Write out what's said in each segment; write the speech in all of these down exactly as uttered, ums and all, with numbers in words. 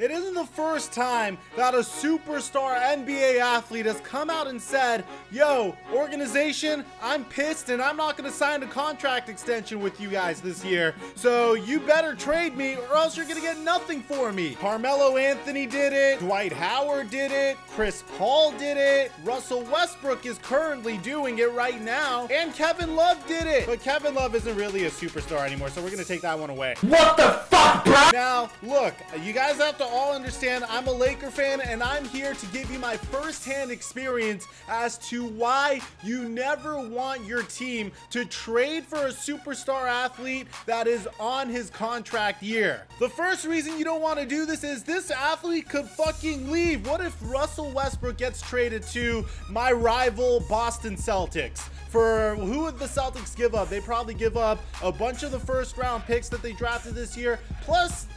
It isn't the first time that a superstar N B A athlete has come out and said, yo, organization, I'm pissed and I'm not going to sign a contract extension with you guys this year. So you better trade me or else you're going to get nothing for me. Carmelo Anthony did it. Dwight Howard did it. Chris Paul did it. Russell Westbrook is currently doing it right now. And Kevin Love did it. But Kevin Love isn't really a superstar anymore, so we're going to take that one away. What the fuck, bro? Now, look, you guys have to all understand I'm a Laker fan and I'm here to give you my first-hand experience as to why you never want your team to trade for a superstar athlete that is on his contract year. The first reason you don't want to do this is this athlete could fucking leave. What if Russell Westbrook gets traded to my rival Boston Celtics? For who would the Celtics give up? They probably give up a bunch of the first round picks that they drafted this year. Plus,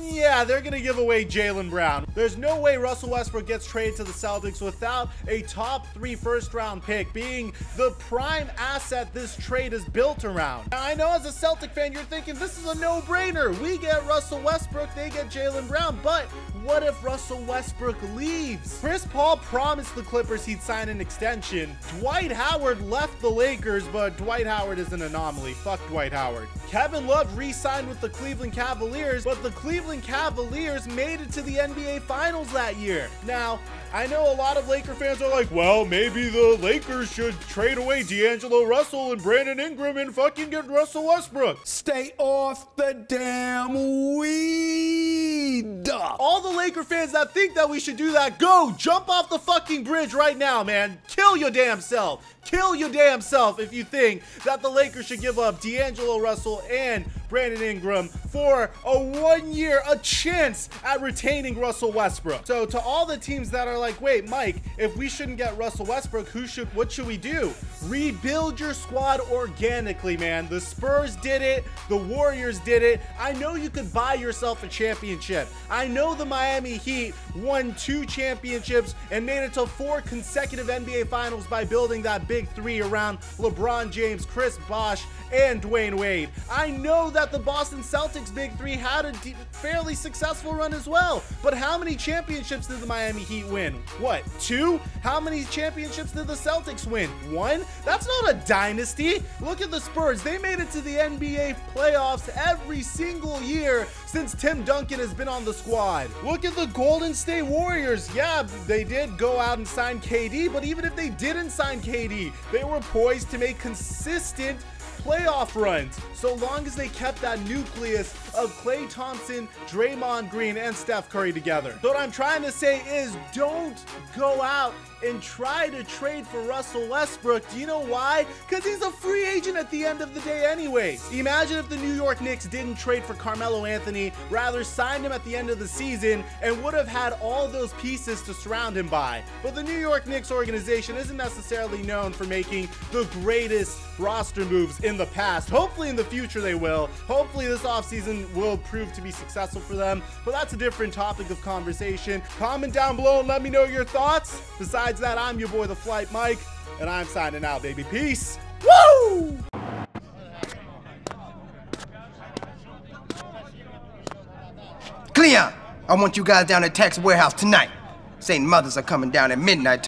yeah, they're going to give away Jaylen Brown. There's no way Russell Westbrook gets traded to the Celtics without a top three first round pick being the prime asset this trade is built around. Now, I know as a Celtic fan, you're thinking this is a no brainer. We get Russell Westbrook, they get Jaylen Brown. But what if Russell Westbrook leaves? Chris Paul promised the Clippers he'd sign an extension. Dwight Howard left the The Lakers, but Dwight Howard is an anomaly. Fuck Dwight Howard. Kevin Love re-signed with the Cleveland Cavaliers, but the Cleveland Cavaliers made it to the N B A Finals that year. Now, I know a lot of Laker fans are like, well, maybe the Lakers should trade away D'Angelo Russell and Brandon Ingram and fucking get Russell Westbrook. Stay off the damn weed. All the Laker fans that think that we should do that, go jump off the fucking bridge right now, man. Kill your damn self. Kill your damn self if you think that the Lakers should give up D'Angelo Russell and Brandon Ingram for a one-year, a chance at retaining Russell Westbrook. So to all the teams that are like, wait, Mike, if we shouldn't get Russell Westbrook, who should, what should we do? Rebuild your squad organically, man. The Spurs did it. The Warriors did it. I know you could buy yourself a championship. I know the Miami Heat won two championships and made it to four consecutive N B A Finals by building that big three around LeBron James, Chris Bosch, and Dwayne Wade. I know that the Boston Celtics big three had a fairly successful run as well. But how many championships did the Miami Heat win? What, two? How many championships did the Celtics win? One? That's not a dynasty. Look at the Spurs. They made it to the N B A playoffs every single year since Tim Duncan has been on the squad. Look at the Golden State Warriors. Yeah, they did go out and sign K D, but even if they didn't sign K D, they were poised to make consistent playoff runs, so long as they kept that nucleus of Klay Thompson, Draymond Green, and Steph Curry together. So what I'm trying to say is don't go out and try to trade for Russell Westbrook. Do you know why? Because he's a free agent at the end of the day anyways. Imagine if the New York Knicks didn't trade for Carmelo Anthony, rather signed him at the end of the season, and would have had all those pieces to surround him by. But the New York Knicks organization isn't necessarily known for making the greatest roster moves in the past. Hopefully in the future they will. Hopefully this offseason will prove to be successful for them, but that's a different topic of conversation. Comment down below and let me know your thoughts. Besides that, I'm your boy, The Flight Mike, and I'm signing out, baby. Peace. Woo! Cleon, I want you guys down at Tech's warehouse tonight. Saint Mothers are coming down at midnight.